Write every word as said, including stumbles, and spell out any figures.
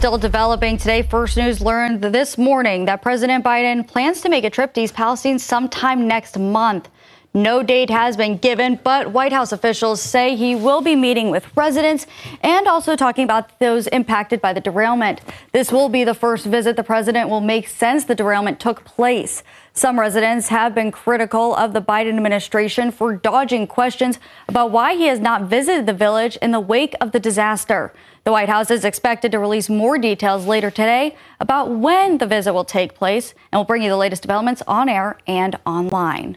still developing today. First News learned this morning that President Biden plans to make a trip to East Palestine sometime next month. No date has been given, but White House officials say he will be meeting with residents and also talking about those impacted by the derailment. This will be the first visit the president will make since the derailment took place. Some residents have been critical of the Biden administration for dodging questions about why he has not visited the village in the wake of the disaster. The White House is expected to release more details later today about when the visit will take place, and we'll bring you the latest developments on air and online.